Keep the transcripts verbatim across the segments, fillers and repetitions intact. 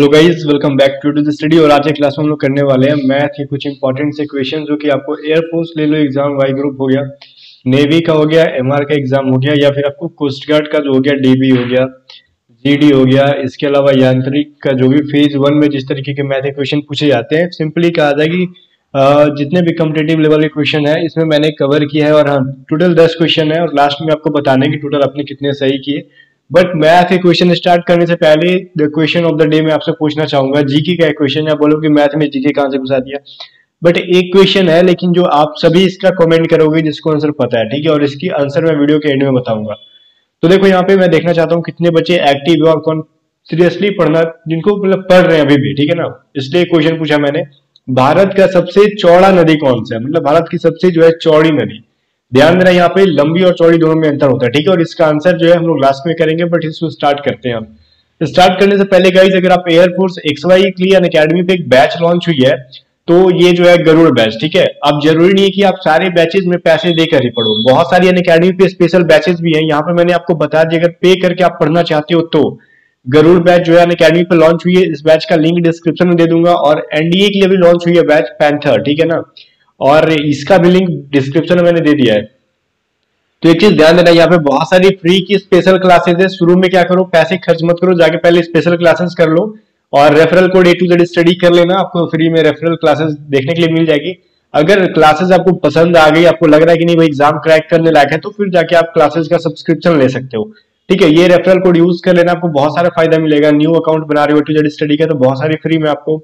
Hello guys, welcome back to A to Z study. और आज के क्लास में हम लोग करने वाले हैं मैथ के कुछ इंपॉर्टेंट से क्वेश्चन, जो कि आपको एयरफोर्स ले लो एग्जाम वाई ग्रुप हो गया, नेवी का हो गया, एमआर का एग्जाम हो गया, या फिर आपको कोस्टगार्ड का जो हो गया डीबी हो गया, जीडी हो गया, इसके अलावा यांत्रिक का जो भी फेज वन में जिस तरीके के मैथ के क्वेश्चन पूछे जाते हैं, सिंपली कहा जाए कि जितने भी कॉम्पिटिटिव लेवल के क्वेश्चन है इसमें मैंने कवर किया है। और हाँ, टोटल दस क्वेश्चन है और लास्ट में आपको बताने की टोटल आपने कितने सही किए। बट मैथ के क्वेश्चन स्टार्ट करने से पहले the question of the day में आपसे पूछना चाहूंगा, जीके का क्वेश्चन है। बोलो कि मैथ में जीके कहां से घुसा दिया, बट एक क्वेश्चन है लेकिन जो आप सभी इसका कमेंट करोगे जिसको आंसर पता है, ठीक है। और इसकी आंसर मैं वीडियो के एंड में बताऊंगा। तो देखो, यहाँ पे मैं देखना चाहता हूँ कितने बच्चे एक्टिव है और कौन सीरियसली पढ़ना, जिनको मतलब पढ़ रहे हैं अभी भी, ठीक है ना। इसलिए क्वेश्चन पूछा मैंने, भारत का सबसे चौड़ा नदी कौन सा है, मतलब भारत की सबसे जो है चौड़ी नदी। ध्यान देना, यहाँ पे लंबी और चौड़ी दोनों में अंतर होता है, ठीक है। और इसका आंसर जो है हम लोग लास्ट में करेंगे, बट इसको स्टार्ट करते हैं। हम स्टार्ट करने से पहले गाइस, अगर आप एयरफोर्स एक्स वाई के लिए अनअकैडमी पे एक बैच लॉन्च हुई है, तो ये जो है गरुड़ बैच, ठीक है। अब जरूरी नहीं है कि आप सारे बैचेज में पैसे देकर ही पढ़ो, बहुत सारी अनअकैडमी पे स्पेशल बैचेज भी है। यहाँ पे मैंने आपको बता दिया, अगर पे करके आप पढ़ना चाहते हो तो गरुड़ बैच जो है अनअकैडमी पे लॉन्च हुई है। इस बैच का लिंक डिस्क्रिप्शन में दे दूंगा। और एनडीए के लिए भी लॉन्च हुई है बैच पैंथर, ठीक है ना, और इसका भी लिंक डिस्क्रिप्शन में मैंने दे दिया है। तो एक चीज ध्यान देना, यहाँ पे बहुत सारी फ्री की स्पेशल क्लासेस है। शुरू में क्या करो, पैसे खर्च मत करो, जाके पहले स्पेशल क्लासेस कर लो और referral code A to Z study कर लेना, आपको फ्री में रेफरल क्लासेस देखने के लिए मिल जाएगी। अगर क्लासेस आपको पसंद आ गई, आपको लग रहा है कि नहीं भाई एग्जाम क्रैक करने लायक है, तो फिर जाके आप क्लासेस का सब्सक्रिप्शन ले सकते हो, ठीक है। ये रेफरल कोड यूज कर लेना, आपको बहुत सारा फायदा मिलेगा। न्यू अकाउंट बना रहे हो ए टू ज़ेड स्टडी का, तो बहुत सारी फ्री में आपको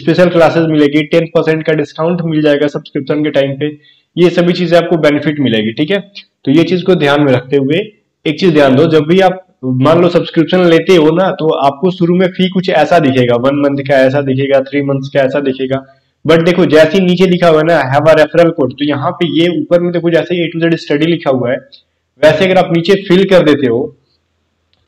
स्पेशल क्लासेस मिलेगी, टेन परसेंट का डिस्काउंट मिल जाएगा सब्सक्रिप्शन के टाइम पे, ये सभी चीजें आपको बेनिफिट मिलेगी, ठीक है। तो ये चीज को ध्यान में रखते हुए एक चीज ध्यान दो, जब भी आप मान लो सब्सक्रिप्शन लेते हो ना, तो आपको शुरू में फी कुछ ऐसा दिखेगा, वन मंथ का ऐसा दिखेगा, थ्री मंथ्स का ऐसा दिखेगा। बट देखो, जैसे ही नीचे लिखा हुआ है ना हैव अ रेफरल कोड, तो यहाँ पे ये ऊपर में देखो जैसे ए टू ज़ेड स्टडी लिखा हुआ है, वैसे अगर आप नीचे फिल कर देते हो,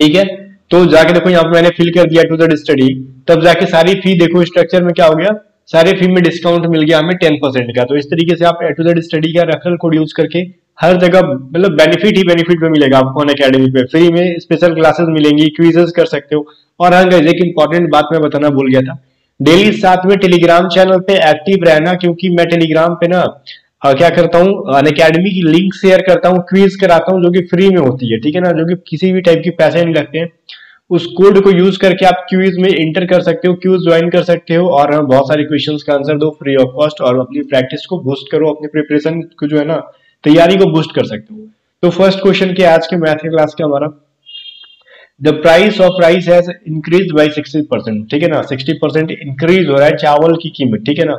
ठीक है, तो जाके देखो यहाँ पे मैंने फिल कर दिया ए टू ज़ेड स्टडी, तब जाके सारी फी देखो स्ट्रक्चर में क्या हो गया, सारे फी में डिस्काउंट मिल गया हमें टेन परसेंट का। तो इस तरीके से आप ए टू ज़ेड स्टडी का रेफरल कोड यूज करके हर जगह मतलब बेनिफिट ही बेनिफिट में मिलेगा आपको। अनअकैडमी पे फ्री में स्पेशल क्लासेस मिलेंगी, क्विजेस कर सकते हो। और हाँ गाइस, एक इंपॉर्टेंट बात मैं बताना भूल गया था, डेली साथ में टेलीग्राम चैनल पे एक्टिव रहना, क्योंकि मैं टेलीग्राम पे ना आ, क्या करता हूँ, अनअकैडमी की लिंक शेयर करता हूँ, क्विज कराता हूँ, जो कि फ्री में होती है, ठीक है ना, जो कि किसी भी टाइप के पैसे नहीं लगते हैं। उस कोड को यूज करके आप क्विज में इंटर कर सकते हो, क्विज ज्वाइन कर सकते हो, और बहुत सारे क्वेश्चंस का आंसर दो फ्री ऑफ कॉस्ट, और अपनी प्रैक्टिस को बूस्ट करो, अपनी प्रिपरेशन को जो है ना तैयारी को बूस्ट कर सकते हो। तो फर्स्ट क्वेश्चन क्या आज के मैथ क्लास का हमारा, the price of rice has increase by sixty percent, ठीक है ना, सिक्सटी परसेंट इंक्रीज हो रहा है चावल की कीमत, ठीक है ना,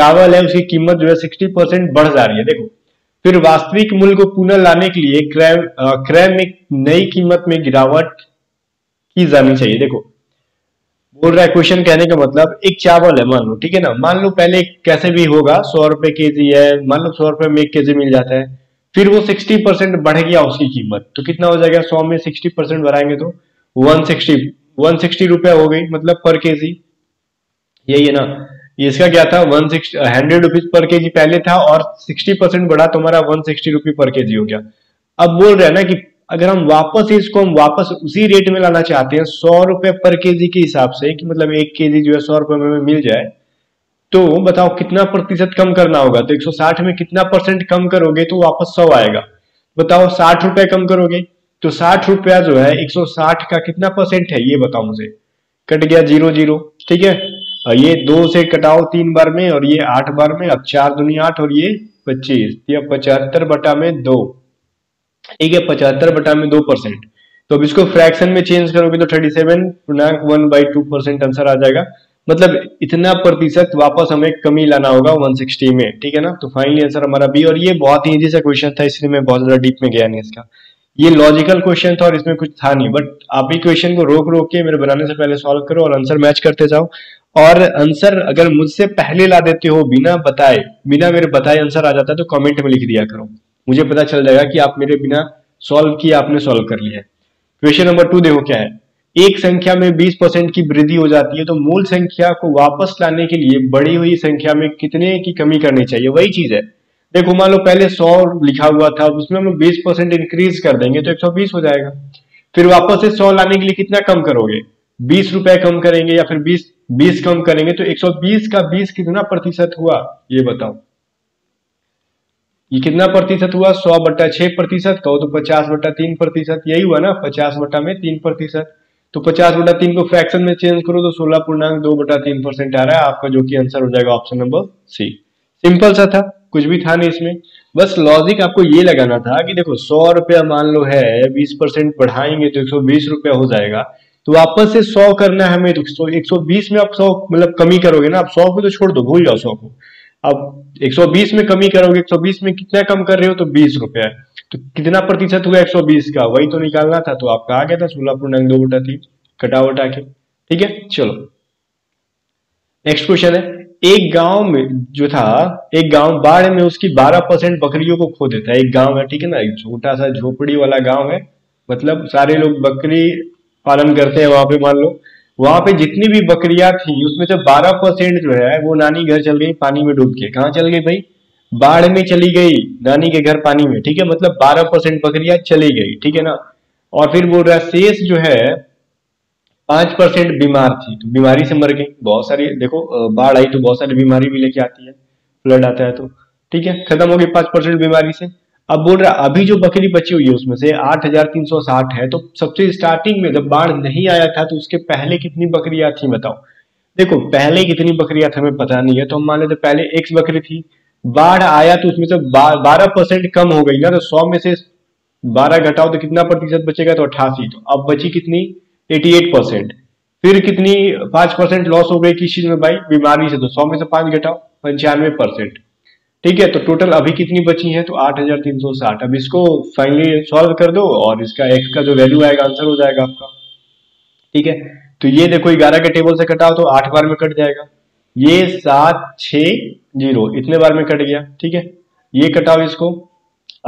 चावल है उसकी कीमत जो है साठ परसेंट बढ़ जा रही है। देखो, फिर वास्तविक मूल्य को पुनः लाने के लिए क्रय क्रय में नई कीमत में गिरावट की जानी चाहिए। देखो बोल रहा है क्वेश्चन, कहने का मतलब एक चावल है मान लो, ठीक है ना, मान लो पहले कैसे भी होगा सौ रुपए के जी है, मान लो सौ रुपए में एक के जी मिल जाता है, फिर वो साठ परसेंट बढ़ गया उसकी कीमत, तो कितना हो जाएगा, सौ में साठ परसेंट बढ़ाएंगे तो वन सिक्सटी वन सिक्सटी रुपया हो गई, मतलब पर के जी, यही है ना। इसका क्या था, वन सिक्सटी हंड्रेड रुपीज पर केजी पहले था, और साठ परसेंट बढ़ा तो हमारा वन सिक्सटी रुपी पर केजी हो गया। अब बोल रहे हैं ना कि अगर हम वापस इसको हम वापस उसी रेट में लाना चाहते हैं सौ रुपए पर केजी के हिसाब से, कि मतलब एक केजी जो है सौ रुपए में मिल जाए, तो बताओ कितना प्रतिशत कम करना होगा, तो एक सौ साठ में कितना परसेंट कम करोगे तो वापस सौ आएगा, बताओ साठ रुपए कम करोगे तो साठ रुपया जो है एक सौ साठ का कितना परसेंट है, ये बताओ मुझे। कट गया जीरो जीरो, ठीक है, ये दो से कटाओ तीन बार में, और ये आठ बार में, अब चार दूनी आठ और ये पच्चीस, या पचहत्तर बटा में दो, ठीक है, पचहत्तर बटा में दो परसेंट। तो अब इसको फ्रैक्शन में चेंज करोगे तो thirty seven one by two percent answer आ जाएगा, मतलब इतना प्रतिशत वापस हमें कमी लाना होगा एक सौ साठ में, ठीक है ना। तो फाइनली आंसर हमारा बी। और ये बहुत ही ईजी सा क्वेश्चन था, इसलिए मैं बहुत ज्यादा डीप में गया नहीं इसका, ये लॉजिकल क्वेश्चन था और इसमें कुछ था नहीं, बट आप ही क्वेश्चन को रोक रोक के मेरे बनाने से पहले सॉल्व करो और आंसर मैच करते जाओ। और आंसर अगर मुझसे पहले ला देते हो, बिना बताए बिना मेरे बताए आंसर आ जाता है, तो कमेंट में लिख दिया करो, मुझे पता चल जाएगा कि आप मेरे बिना सॉल्व किए आपने सॉल्व कर लिया है। क्वेश्चन नंबर टू देखो क्या है, एक संख्या में बीस परसेंट की वृद्धि हो जाती है, तो मूल संख्या को वापस लाने के लिए बढ़ी हुई संख्या में कितने की कमी करनी चाहिए, वही चीज है। देखो मान लो पहले सौ लिखा हुआ था, उसमें हम लोग बीस परसेंट इंक्रीज कर देंगे तो एक सौ बीस हो जाएगा, फिर वापस से सौ लाने के लिए कितना कम करोगे, बीस रुपए कम करेंगे या फिर बीस बीस कम करेंगे तो एक सौ बीस का बीस कितना प्रतिशत हुआ ये बताओ, ये कितना प्रतिशत हुआ, सौ बट्टा छह प्रतिशत कहो तो पचास बट्टा तीन प्रतिशत, यही हुआ ना, पचास बट्टा में तीन प्रतिशत। तो पचास बटा तीन को फ्रैक्शन में चेंज करो तो सोलह पूर्णांक दो बटा तीन परसेंट आ रहा है आपका, जो कि आंसर हो जाएगा ऑप्शन नंबर सी। सिंपल सा था, कुछ भी था नहीं इसमें, बस लॉजिक आपको ये लगाना था कि देखो सौ रुपया मान लो है, बीस परसेंट बढ़ाएंगे तो एक सौ बीस रुपया हो जाएगा, तो वापस से सौ करना है हमें तो एक सौ बीस में आप सौ मतलब कमी करोगे ना, आप सौ को तो छोड़ दो, भूल जाओ सौ को, अब एक सौ बीस में कमी करोगे, एक सौ बीस में कितना कम कर रहे हो तो बीस रुपया, तो कितना प्रतिशत हुआ एक सौ बीस का, वही तो निकालना था, तो आपका आ गया था सोलह पूर्णांक दो बटा तीन कटावट आके, ठीक है। चलो नेक्स्ट क्वेश्चन है, एक गांव में जो था, एक गांव बाढ़ में उसकी बारह परसेंट बकरियों को खो देता है। एक गांव है, ठीक है ना, एक छोटा सा झोपड़ी वाला गांव है, मतलब सारे लोग बकरी पालन करते हैं वहां पे, मान लो वहां पे जितनी भी बकरियां थी उसमें से बारह परसेंट जो है वो नानी घर चल गई पानी में डूब के। कहाँ चल गई भाई? बाढ़ में चली गई, नानी के घर पानी में, ठीक है, मतलब बारह परसेंट बकरियां चली गई, ठीक है ना। और फिर बोल रहा है शेष जो है पांच परसेंट बीमार थी, तो बीमारी से मर गई। बहुत सारी देखो बाढ़ आई तो बहुत सारी बीमारी भी लेके आती है, फ्लड आता है तो, ठीक है, खत्म हो गई पांच परसेंट बीमारी से। अब बोल रहा है अभी जो बकरी बची हुई है उसमें से आठ हजार तीन सौ साठ है, तो सबसे स्टार्टिंग में जब बाढ़ नहीं आया था तो उसके पहले कितनी बकरियां थी बताओ। देखो पहले कितनी बकरियां थी हमें पता नहीं है, तो हम मान लेते पहले एक्स बकरी थी, बाढ़ आया तो उसमें से बारह परसेंट कम हो गई ना, तो सौ में से बारह घटाओ तो कितना प्रतिशत बचेगा, तो अट्ठासी। तो अब बची कितनी, अट्ठासी परसेंट। फिर कितनी, पांच परसेंट लॉस हो गई किस चीज में भाई, बीमारी से, तो सौ में से पांच घटाओ, पंचानवे परसेंट, ठीक है। तो टोटल अभी कितनी बची है, तो आठ हजार तीन सौ साठ। अब इसको फाइनली सॉल्व कर दो और इसका एक्स का जो वैल्यू आएगा आंसर हो जाएगा आपका, ठीक है। तो ये देखो ग्यारह के टेबल से कटाओ तो आठ बार में कट जाएगा, ये सात छ जीरो इतने बार में कट गया, ठीक है। ये कटाओ इसको,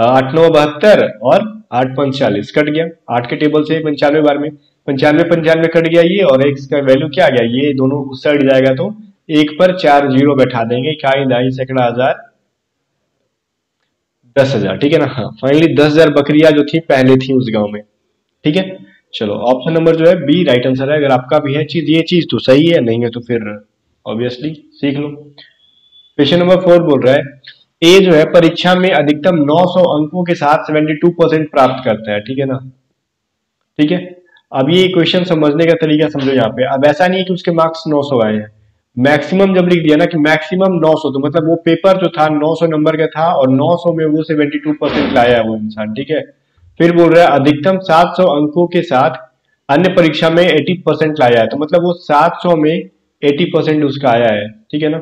आठ नौ बहत्तर और आठ पंचालीस कट गया, आठ के टेबल से पंचानवे बार में, पंचानवे पंचानवे कट गया ये, और एक्स का वैल्यू क्या आ गया, ये दोनों उस साइड जाएगा तो एक पर चार जीरो बैठा देंगे, इकाई ढाई सैकड़ा हजार दस हजार, ठीक है ना। हाँ फाइनली दस हजार बकरिया जो थी पहले थी उस गाँव में, ठीक है। चलो ऑप्शन नंबर जो है बी राइट आंसर है। अगर आपका भी है चीज, ये चीज तो सही है, नहीं है तो फिर ऑब्वियसली सीख लो। क्वेश्चन नंबर फोर बोल रहा है ए जो है परीक्षा में अधिकतम नौ सौ अंकों के साथ बहत्तर परसेंट प्राप्त करता है, ठीक है ना, ठीक है। अब ये क्वेश्चन समझने का तरीका समझो यहाँ पे, अब ऐसा नहीं है कि उसके मार्क्स नौ सौ आए हैं, मैक्सिमम जब लिख दिया ना कि मैक्सिमम नौ सौ, तो मतलब वो पेपर जो था नौ सौ नंबर का था और नौ सौ में वो बहत्तर परसेंट लाया है वो इंसान, ठीक है। फिर बोल रहा है अधिकतम सात सौ अंकों के साथ अन्य परीक्षा में अस्सी परसेंट लाया है, तो मतलब वो सात सौ में अस्सी परसेंट उसका आया है, ठीक है ना।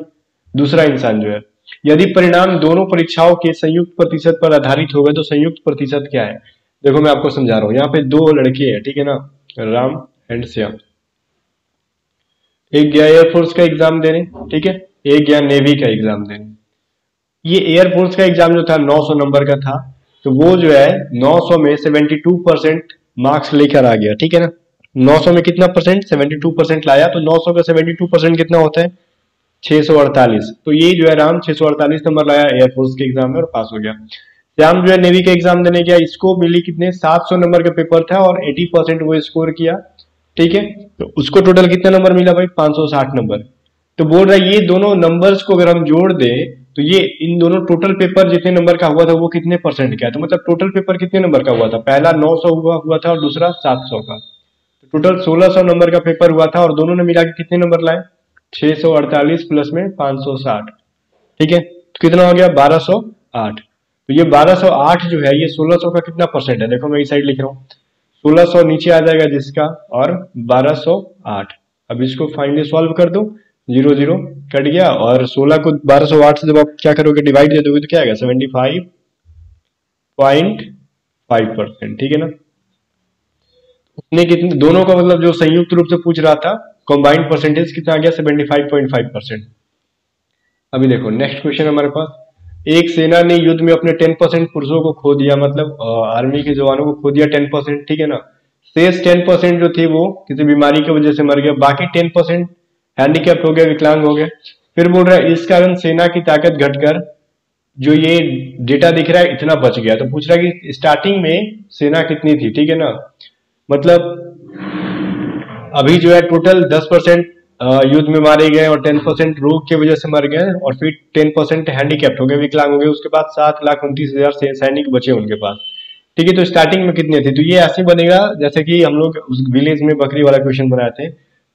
दूसरा इंसान जो है यदि परिणाम दोनों परीक्षाओं के संयुक्त प्रतिशत पर आधारित होगा तो संयुक्त प्रतिशत क्या है। देखो मैं आपको समझा रहा हूँ, यहाँ पे दो लड़के हैं, ठीक है ना, राम एंड श्याम, एक गया एयरफोर्स का एग्जाम देने, ठीक है, एक गया नेवी का एग्जाम देने। ये एयरफोर्स का एग्जाम जो था नौ सौ नंबर का था, तो वो जो है नौ सौ में बहत्तर परसेंट मार्क्स लेकर आ गया, ठीक है ना। नौ सौ में कितना परसेंट, बहत्तर परसेंट लाया, तो नौ सौ का बहत्तर परसेंट कितना होता है, छह सौ अड़तालीस। तो ये जो है राम छह सौ अड़तालीस नंबर लाया एयरफोर्स के एग्जाम में और पास हो गया। श्याम जो है नेवी के एग्जाम देने गया, इसको मिली कितने, सात सौ नंबर का पेपर था और अस्सी परसेंट वो स्कोर किया, ठीक है। तो उसको टोटल कितना नंबर मिला भाई, पांच सौ साठ नंबर। तो बोल रहा है ये दोनों नंबर्स को अगर हम जोड़ दें तो ये इन दोनों टोटल पेपर जितने नंबर का हुआ था वो कितने परसेंट का है, तो मतलब टोटल पेपर कितने नंबर का हुआ था, पहला नौ सौ हुआ, हुआ था और दूसरा सात सौ का, टोटल सोलह सौ नंबर का पेपर हुआ था और दोनों ने मिला के कितने नंबर लाए, छह सौ अड़तालीस प्लस में पांच सौ साठ, ठीक है। तो कितना हो गया बारह सौ आठ। तो ये बारह सौ आठ जो है ये सोलह सौ का कितना परसेंट है, देखो मैं इस साइड लिख रहा हूँ, सोलह सौ नीचे आ जाएगा जिसका और बारह सौ आठ। अब इसको फाइनली सॉल्व कर दो, जीरो जीरो कट गया और सोलह को बारह सौ आठ से जब आप क्या करोगे डिवाइड दे दोगे तो क्या आएगा, पचहत्तर पॉइंट पांच परसेंट, ठीक है ना। उसने कितने दोनों का मतलब जो संयुक्त रूप से पूछ रहा था कंबाइंड परसेंटेज कितना आ गया, पचहत्तर पॉइंट पांच परसेंट। अभी देखो नेक्स्ट क्वेश्चन हमारे पास, एक सेना ने युद्ध में अपने दस परसेंट पुरुषों को खो दिया, मतलब आर्मी के जवानों को खो दिया दस परसेंट, ठीक है ना। शेष दस परसेंट जो थे वो किसी बीमारी की वजह से मर गया, बाकी दस परसेंट हैंडीकैप हो गया, विकलांग हो गया। फिर बोल रहा है इस कारण सेना की ताकत घटकर जो ये डेटा दिख रहा है इतना बच गया, तो पूछ रहा है कि स्टार्टिंग में सेना कितनी थी, ठीक है ना, मतलब अभी जो है टोटल दस परसेंट युद्ध में मारे गए और टेन परसेंट रोग की वजह से मर गए और फिर टेन परसेंट हैंडीकैप्ट हो गए, विकलांग हो गए। उसके बाद सात लाख उनतीस हजार से सैनिक बचे उनके पास, ठीक है। तो स्टार्टिंग में कितने थे, तो ये ऐसे बनेगा जैसे कि हम लोग उस विलेज में बकरी वाला क्वेश्चन बनाए थे।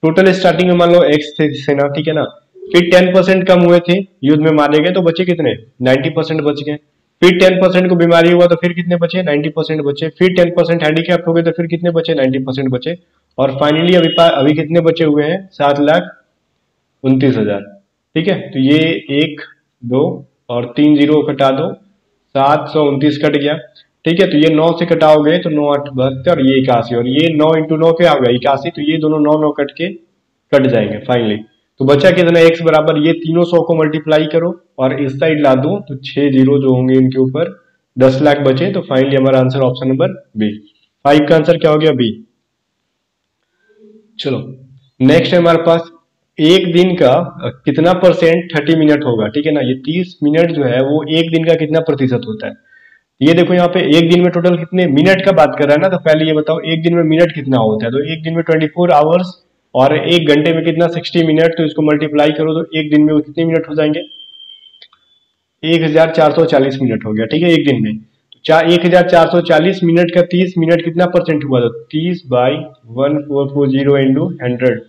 टोटल स्टार्टिंग में मान लो एक्स थे सेना, ठीक है ना, फिर टेन परसेंट कम हुए थे युद्ध में मारे गए तो बचे कितने, नाइन्टी परसेंट बच गए। फिर टेन परसेंट को बीमारी हुआ तो फिर कितने बचे, नाइन्टी परसेंट बचे। फिर टेन परसेंट हैंडीकैप हो गए तो फिर कितने बचे, नाइन्टी परसेंट बचे। और फाइनली अभी अभी कितने बचे हुए हैं, सात लाख उनतीस हजार, ठीक है। तो ये एक दो और तीन जीरो कटा दो, सात सौ उनतीस कट गया, ठीक है। तो ये नौ से कटाओगे तो नौ आठ बहत्तर और ये इक्यासी, और ये नौ इंटू नौ क्या होगा, इक्यासी। तो ये दोनों नौ नौ कट के कट जाएंगे फाइनली। तो बचा कितना, एक्स बराबर ये तीनों सौ को मल्टीप्लाई करो और इस साइड ला दो तो छह जीरो जो होंगे इनके ऊपर दस लाख बचे। तो फाइनली हमारा answer option number B, five का आंसर क्या हो गया, बी। चलो नेक्स्ट है हमारे पास, एक दिन का कितना परसेंट थर्टी मिनट होगा, ठीक है ना। ये तीस मिनट जो है वो एक दिन का कितना प्रतिशत होता है। ये देखो यहाँ पे एक दिन में टोटल कितने मिनट का बात कर रहा है ना, तो पहले ये बताओ एक दिन में मिनट कितना होता है। तो एक दिन में ट्वेंटी फोर आवर्स और एक घंटे में कितना, सिक्सटी मिनट। तो इसको मल्टीप्लाई करो तो एक दिन में वो कितने मिनट हो जाएंगे, एक हजार चार सौ चालीस मिनट हो गया, ठीक है। एक दिन में एक हजार चार सौ चालीस मिनट का तीस मिनट कितना परसेंट हुआ था, तीस by one four four zero into hundred,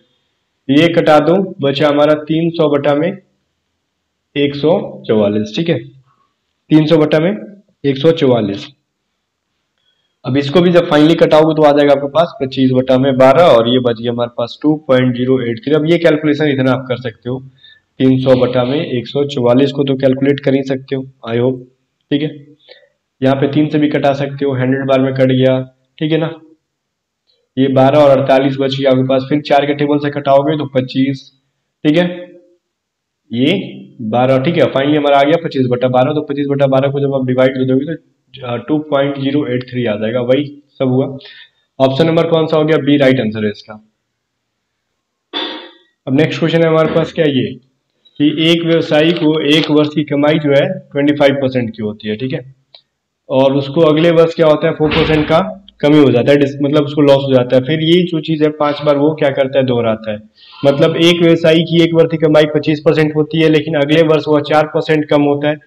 ये कटा दो, बचा हमारा तीन सौ बटा में एक सौ चौवालीस, ठीक है। तीन सौ बटा में एक सौ चौवालीस। अब इसको भी जब फाइनली कटाओगे तो आ जाएगा आपके पास पच्चीस बटा में बारह और ये बच गया हमारे पास two point zero eight three. अब ये कैलकुलेशन इतना आप कर सकते हो, तीन सौ बटा में एक सौ चौवालीस को तो कैलकुलेट कर ही सकते हो, आई होप, ठीक है। यहाँ पे तीन से भी कटा सकते हो, हंड्रेड बार में कट गया, ठीक है ना। ये बारह और अड़तालीस बच गया आपके पास। फिर चार के टेबल से कटाओगे तो पच्चीस, ठीक है, ये बारह, ठीक है। फाइनली हमारा आ गया पच्चीस बटा बारह। तो पच्चीस बटा बारह को जब आप डिवाइड कर दोगे तो two point zero eight three आ जाएगा, वही सब हुआ। ऑप्शन नंबर कौन सा हो गया, बी राइट आंसर है इसका। अब नेक्स्ट क्वेश्चन है हमारे पास क्या, ये कि एक व्यवसायी को एक वर्ष की कमाई जो है ट्वेंटी फाइव परसेंट की होती है, ठीक है, और उसको अगले वर्ष क्या होता है, फोर परसेंट का कमी हो जाता है, मतलब उसको लॉस हो जाता है। फिर ये जो चीज़ है पांच बार वो क्या करता है, दोहराता है। मतलब एक व्यवसायी की एक वर्ष की कमाई पच्चीस परसेंट होती है लेकिन अगले वर्ष वह चार परसेंट कम होता है।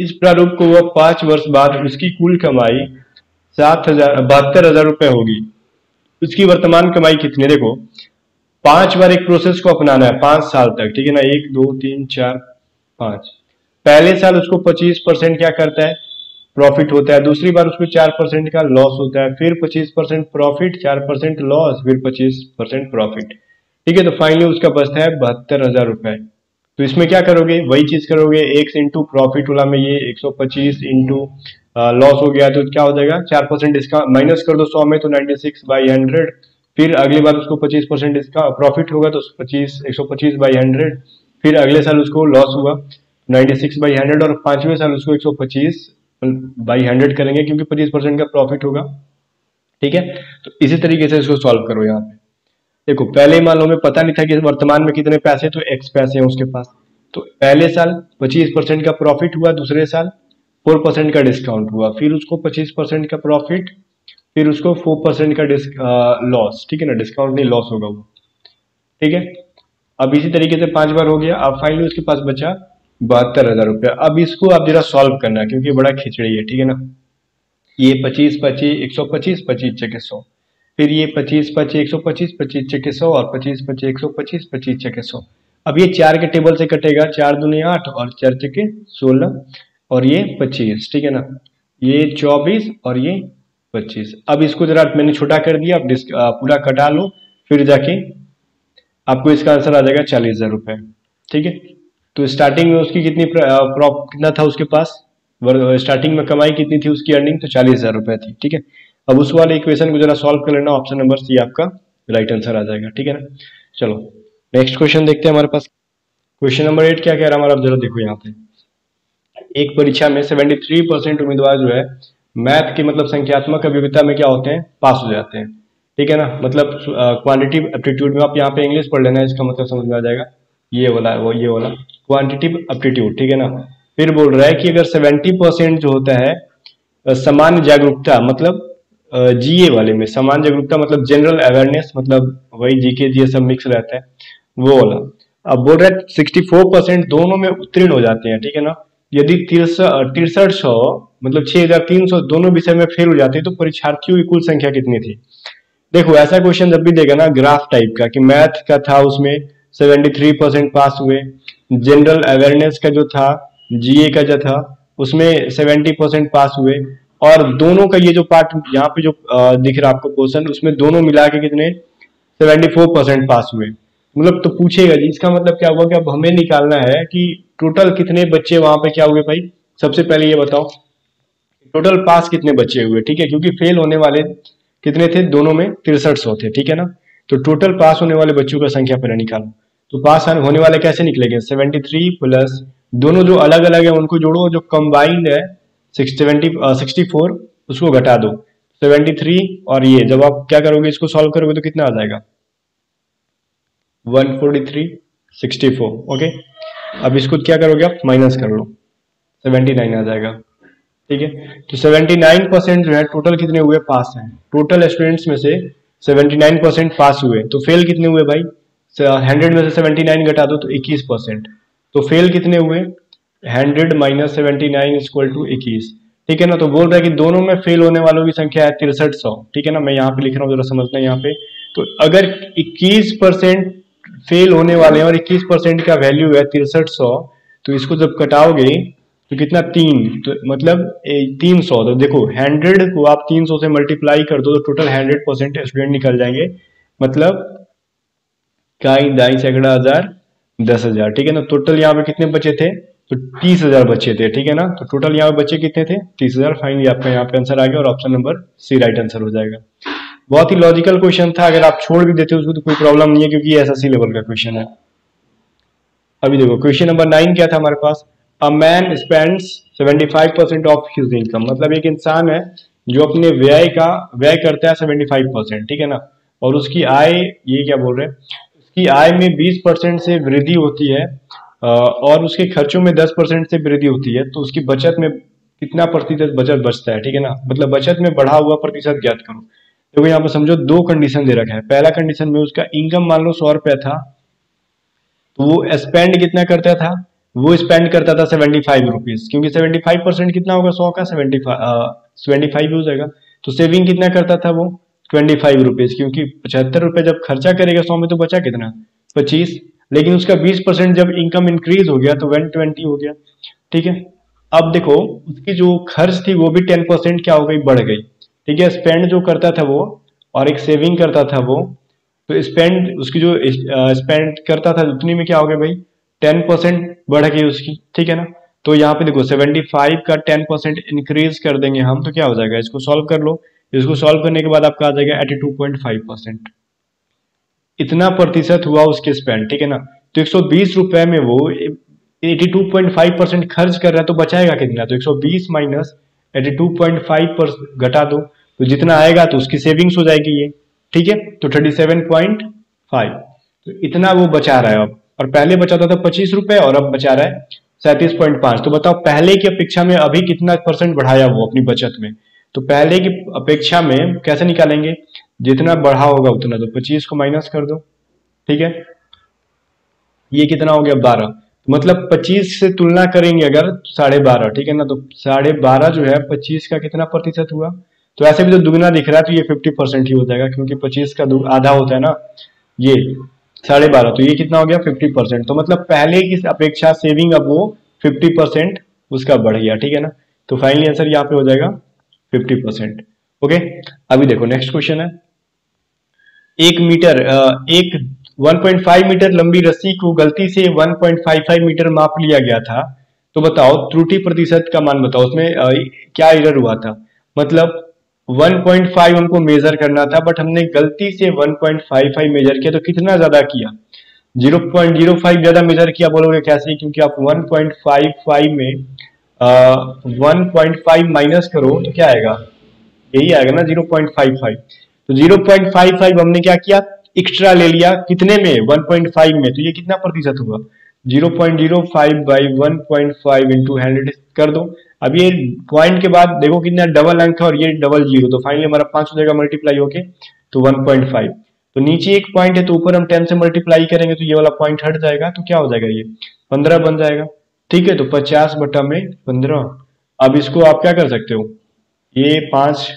इस प्रारूप को वह पांच वर्ष बाद उसकी कुल कमाई सात हजार बहत्तर हजार रुपये होगी। उसकी वर्तमान कमाई कितनी, देखो पांच बार एक प्रोसेस को अपनाना है पांच साल तक, ठीक है ना, एक दो तीन चार पांच। पहले साल उसको पच्चीस परसेंट क्या करता है, प्रॉफिट होता है। दूसरी बार उसको चार परसेंट का लॉस होता है, फिर पच्चीस परसेंट प्रॉफिट, चार परसेंट लॉस, फिर पच्चीस परसेंट प्रॉफिट, ठीक है। तो फाइनली उसका बचता है बहत्तर हजार रुपए। तो इसमें क्या करोगे, वही चीज करोगे, एक्स इंटू प्रॉफिट वाला में ये एक सौ पच्चीस इंटू लॉस हो गया तो क्या हो जाएगा, चार परसेंट इसका माइनस कर दो सौ में तो नाइनटी सिक्स बाई हंड्रेड। फिर अगली बार उसको पच्चीस परसेंट इसका प्रॉफिट होगा तो पच्चीस एक सौ पच्चीस बाई हंड्रेड। फिर अगले साल उसको लॉस हुआ नाइन्टी सिक्स बाई हंड्रेड और पांचवें साल उसको एक सौ पच्चीस बाई हंड्रेड करेंगे क्योंकि पच्चीस परसेंट का प्रॉफिट होगा, ठीक है। तो इसी तरीके से इसको सॉल्व करो। यहाँ पे देखो पहले मान लो में पता नहीं था कि वर्तमान में कितने पैसे, तो एक्स पैसे हैं उसके पास। तो पहले साल पच्चीस परसेंट का प्रॉफिट हुआ, दूसरे साल फोर परसेंट का डिस्काउंट हुआ, फिर उसको पच्चीस परसेंट का प्रॉफिट, फिर उसको फोर परसेंट का लॉस, ठीक है ना, डिस्काउंट नहीं लॉस होगा वो, ठीक है। अब इसी तरीके से पांच बार हो गया। अब फाइनली उसके पास बचा बहत्तर हजार रुपया। अब इसको आप जरा सॉल्व करना क्योंकि बड़ा खिचड़ी है, ठीक है ना। ये पच्चीस पच्चीस एक सौ पच्चीस पच्चीस छक्के सौ, फिर ये पच्चीस पच्चीस एक सौ पच्चीस पच्चीस छक्के सौ और पच्चीस पच्चीस एक सौ पच्चीस पच्चीस छक्के सौ। अब ये चार के टेबल से कटेगा, चार दूनी आठ और चार छक्के सोलह और ये पच्चीस, ठीक है ना, ये चौबीस और ये पच्चीस। अब इसको जरा मैंने छोटा कर दिया, आप पूरा कटा लो फिर जाके आपको इसका आंसर आ जाएगा चालीस हजार रुपये, ठीक है। तो स्टार्टिंग में उसकी कितनी प्रॉप कितना था उसके पास, स्टार्टिंग में कमाई कितनी थी उसकी, अर्निंग तो चालीस हजार रुपए थी, ठीक है। अब उस वाले इक्वेशन को जरा सॉल्व कर लेना, ऑप्शन नंबर सी आपका राइट आंसर आ जाएगा, ठीक है ना। चलो नेक्स्ट क्वेश्चन देखते हैं हमारे पास। क्वेश्चन नंबर एट क्या कह रहा है हमारा, आप जरा देखो यहाँ पे। एक परीक्षा में सेवेंटी थ्री परसेंट उम्मीदवार जो है मैथ के मतलब संख्यात्मक अभिज्ञता में क्या होते हैं, पास हो जाते हैं, ठीक है ना। मतलब क्वांटिटिव एप्टीट्यूड में आप यहाँ पे इंग्लिश पढ़ लेना, इसका मतलब समझ में आ जाएगा, ये वाला वो ये वाला क्वांटिटिव एप्टीट्यूड, ठीक है ना। फिर बोल रहा है कि अगर सेवेंटी परसेंट जो होता है सामान्य जागरूकता, मतलब जीए वाले में समान जागरूकता मतलब जनरल अवेयरनेस, मतलब वही जीके जीए सब मिक्स रहता है वो वाला। अब बोल रहा है सिक्सटी फोर परसेंट दोनों में उत्तीर्ण हो जाते हैं, ठीक है ना। यदि तिरसठ सौ मतलब छह हजार तीन सौ दोनों विषय में फेल हो जाते हैं तो परीक्षार्थियों की कुल संख्या कितनी थी। देखो ऐसा क्वेश्चन जब भी देगा ना ग्राफ टाइप का कि मैथ का था उसमें सेवेंटी थ्री परसेंट पास हुए, जनरल अवेयरनेस का जो था जीए का जो था उसमें सेवेंटी परसेंट पास हुए, और दोनों का ये जो पार्ट यहाँ पे जो दिख रहा है आपको क्वेश्चन उसमें दोनों मिला के कितने सेवेंटी फोर परसेंट पास हुए, मतलब तो पूछेगा जी। इसका मतलब क्या हुआ कि अब हमें निकालना है कि टोटल कितने बच्चे वहां पे क्या हुए। भाई सबसे पहले ये बताओ टोटल पास कितने बच्चे हुए, ठीक है, क्योंकि फेल होने वाले कितने थे दोनों में तिरसठ सौ थे, ठीक है ना। तो टोटल पास होने वाले बच्चों का संख्या पहले निकालो, तो पास होने वाले कैसे निकलेंगे सेवेंटी थ्री प्लस दोनों जो अलग अलग है उनको जोड़ो, जो कंबाइंड है सिक्सटी फोर उसको घटा दो सेवेंटी थ्री और ये जब आप क्या करोगे इसको सॉल्व करोगे तो कितना आ जाएगा one forty three sixty four, okay. अब इसको क्या करोगे आप माइनस कर लो सेवेंटी नाइन आ जाएगा, ठीक है। तो सेवेंटी नाइन परसेंट जो है टोटल कितने हुए पास हैं, टोटल स्टूडेंट्स में से सेवेंटी नाइन परसेंट पास हुए। तो फेल कितने हुए भाई हंड्रेड में से सेवेंटी नाइन घटा दो तो इक्कीस परसेंट। तो फेल कितने हुए hundred minus seventy nine equal to इक्कीस, ठीक है ना। तो बोल रहा है कि दोनों में फेल होने वालों की संख्या है तिरसठ सौ, ठीक है ना। मैं यहाँ पे लिख रहा हूँ जरा समझना यहाँ पे। तो अगर इक्कीस परसेंट फेल होने वाले हैं और इक्कीस परसेंट का वैल्यू है तिरसठ सौ तो इसको जब कटाओगे तो कितना तीन, तो मतलब तीन सौ। तो देखो हंड्रेड को आप तीन सौ से मल्टीप्लाई कर दो तो टोटल हंड्रेड परसेंट स्टूडेंट निकल जाएंगे, मतलब काई दाई सैकड़ा हजार दस हजार, ठीक है ना। टोटल यहाँ पे कितने बचे थे तो तीस हजार बच्चे थे, ठीक है ना। तो टोटल यहाँ पे बच्चे कितने थे तीस हजार। फाइनली आपका यहाँ पे आंसर आ गया और option number C right answer हो जाएगा। बहुत ही लॉजिकल क्वेश्चन था, अगर आप छोड़ भी देते हो उसको तो कोई प्रॉब्लम नहीं है क्योंकि ये ऐसा सी लेवल का क्वेश्चन है। अभी देखो क्वेश्चन नंबर नाइन क्या था हमारे पास। A man spends seventy five percent of his income, मतलब एक इंसान है जो अपने व्यय का व्यय करता है सेवेंटी फाइव परसेंट, ठीक है ना। और उसकी आय, ये क्या बोल रहे हैं, उसकी आय में बीस परसेंट से वृद्धि होती है और उसके खर्चों में दस परसेंट से वृद्धि होती है, तो उसकी बचत में कितना प्रतिशत बचत बचता है, ठीक है ना। मतलब बचत में बढ़ा हुआ प्रतिशत ज्ञात करो। तो यहाँ पर समझो दो कंडीशन दे रखा है। पहला कंडीशन में उसका इनकम मान लो सौ रुपया था तो वो स्पेंड कितना करता था, वो स्पेंड करता था सेवेंटी फाइव रुपीज, क्योंकि सेवेंटी फाइव परसेंट कितना होगा सौ का सेवेंटी फाइव हो जाएगा। तो सेविंग कितना करता था वो ट्वेंटी फाइव रुपीज, क्योंकि पचहत्तर रुपये जब खर्चा करेगा सौ में तो बचा कितना पच्चीस, लेकिन उसका बीस परसेंट जब इनकम इंक्रीज हो गया तो वन ट्वेंटी हो गया, ठीक है। अब देखो उसकी जो खर्च थी वो भी टेन परसेंट क्या हो गई बढ़ गई, ठीक है। स्पेंड जो करता था वो और एक सेविंग करता था वो, तो स्पेंड उसकी जो स्पेंड करता था उतनी में क्या हो गया भाई टेन परसेंट बढ़ गई उसकी, ठीक है ना। तो यहाँ पे देखो सेवेंटी फाइव का टेन परसेंट इंक्रीज कर देंगे हम तो क्या हो जाएगा, इसको सॉल्व कर लो। इसको सॉल्व करने के बाद आपका आ जाएगा eighty two point five percent, इतना प्रतिशत हुआ उसके स्पेंड, ठीक है ना। तो एक सौ बीस रुपए में वो eighty two point five percent खर्च कर रहा है तो बचाएगा कितना, तो एक सौ बीस minus eighty two point five percent घटा दो तो जितना आएगा तो उसकी सेविंग्स हो जाएगी ये, ठीक है। तो थर्टी सेवन पॉइंट फाइव, तो इतना वो बचा रहा है अब। और पहले बचाता था पच्चीस रुपए और अब बचा रहा है सैंतीस पॉइंट पाँच। तो बताओ पहले की अपेक्षा में अभी कितना परसेंट बढ़ाया वो अपनी बचत में, तो पहले की अपेक्षा में कैसे निकालेंगे जितना बढ़ा होगा उतना, तो पच्चीस को माइनस कर दो, ठीक है। ये कितना हो गया बारह, मतलब पच्चीस से तुलना करेंगे अगर साढ़े बारह, ठीक है ना। तो साढ़े बारह जो है पच्चीस का कितना प्रतिशत हुआ, तो ऐसे भी तो दुगना दिख रहा है तो ये फिफ्टी परसेंट ही हो जाएगा क्योंकि पच्चीस का आधा होता है ना ये साढ़े बारह, तो ये कितना हो गया फिफ्टी परसेंट। तो मतलब पहले की अपेक्षा सेविंग अब वो फिफ्टी परसेंट उसका बढ़ गया, ठीक है ना। तो फाइनली आंसर यहाँ पे हो जाएगा फिफ्टी परसेंट, ओके। अभी देखो नेक्स्ट क्वेश्चन है। एक मीटर एक वन पॉइंट फाइव मीटर लंबी रस्सी को गलती से one point five five metre माप लिया गया था, तो बताओ त्रुटि प्रतिशत का मान बताओ उसमें आ, क्या एरर हुआ था। मतलब वन पॉइंट फाइव हमको मेजर करना था बट हमने गलती से one point five five measure किया, तो कितना ज्यादा किया जीरो पॉइंट जीरो फाइव ज्यादा मेजर किया। बोलोगे कैसे, क्योंकि आप वन पॉइंट फाइव फाइव में आ, वन पॉइंट फाइव माइनस करो तो क्या आएगा, यही आएगा ना जीरो पॉइंट फाइव फाइव। तो जीरो पॉइंट फाइव फाइव हमने क्या किया एक्स्ट्रा ले लिया कितने में वन पॉइंट फाइव में, तो ये कितना प्रतिशत हुआ zero point zero five by one point five into hundred कर दो अब ये पॉइंट के बाद देखो कितना डबल अंक है और ये डबल जीरो, तो फाइनली हमारा पांच हो जाएगा मल्टीप्लाई होके, तो वन पॉइंट फाइव। तो नीचे एक पॉइंट है तो ऊपर हम टेन से मल्टीप्लाई करेंगे तो ये वाला पॉइंट हट जाएगा, तो क्या हो जाएगा ये पंद्रह बन जाएगा, ठीक है। तो पचास बटा में पंद्रह। अब इसको आप क्या कर सकते हो, ये पांच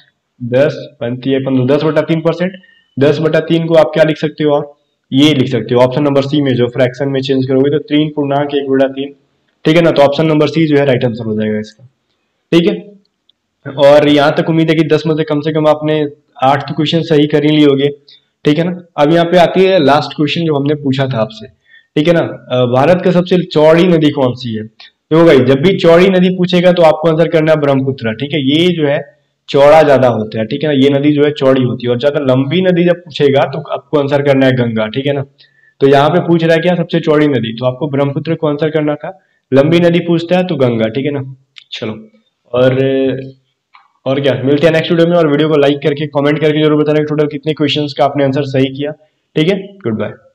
दस बनती है पंद्रह, दस बटा तीन परसेंट, दस बटा तीन को आप क्या लिख सकते हो, आप ये लिख सकते हो ऑप्शन नंबर सी में, जो फ्रैक्शन में चेंज करोगे तो तीन पूर्णांक एक बटा तीन, ठीक है ना। तो ऑप्शन नंबर सी जो है राइट आंसर हो जाएगा इसका, ठीक है। और यहाँ तक उम्मीद है कि दस में से कम से कम आपने आठ तो क्वेश्चन सही कर ही लिए होंगे, ठीक है ना। अब यहाँ पे आती है लास्ट क्वेश्चन जो हमने पूछा था आपसे, ठीक है ना। भारत का सबसे चौड़ी नदी कौन सी है? देखो भाई जब भी चौड़ी नदी पूछेगा तो आपको आंसर करना है ब्रह्मपुत्र, ठीक है। ये जो है चौड़ा ज्यादा होता है, ठीक है ना, ये नदी जो है चौड़ी होती है। और ज्यादा लंबी नदी जब पूछेगा तो आपको आंसर करना है गंगा, ठीक है ना। तो यहाँ पे पूछ रहा है क्या सबसे चौड़ी नदी, तो आपको ब्रह्मपुत्र को आंसर करना था। लंबी नदी पूछता है तो गंगा, ठीक है ना। चलो और और क्या, मिलते हैं नेक्स्ट वीडियो में। और वीडियो को लाइक करके कमेंट करके जरूर बताना टोटल कितने क्वेश्चंस का आपने आंसर सही किया, ठीक है। Good bye.